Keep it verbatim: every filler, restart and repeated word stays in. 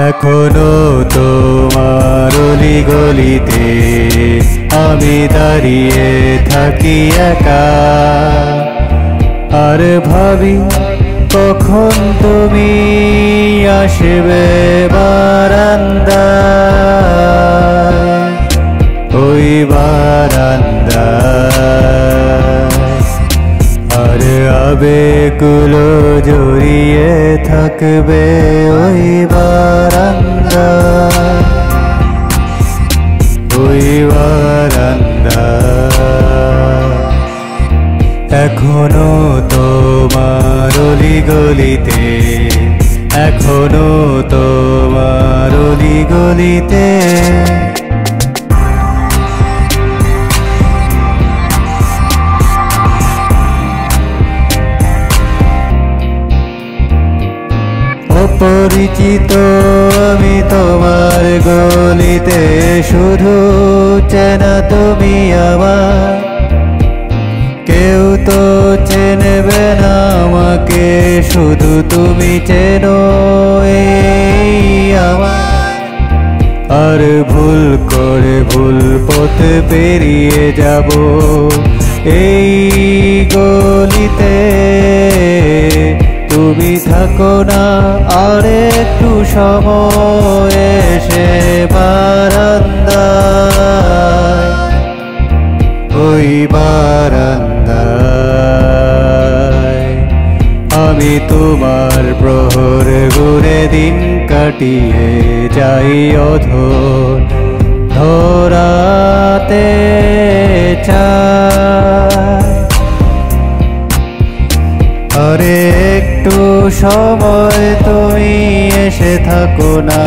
एखोनो तोमार अली गलिते आमी दाड़िये थाकी एका आर भाबी कखन तुमी आसबे बारान्दाय ओई बारान्दाय आर आबेगुलो जड़िए थाकबे ओई बारान्दाय ओई बारान्दाय एखोनो तोमार अली गलिते एखोनो तोमार अली गलिते अपरिचित आमी तोमार गलिते शुधु चेना तुमी आमार केउ तो चेनबे ना आमाके शुधु तुमी चेनो एई आमार आर भूल करे भूल पथ पेरिये जाबो एई गलिते तुमी थाको ना और एकटू समय एशे बारान्दाय ओई बारान्दाय आमी तुमार प्रहर घुरे दिन काटिए जाई अधर धराते चाय आरे एकटू समय तुमी एशे थाको ना।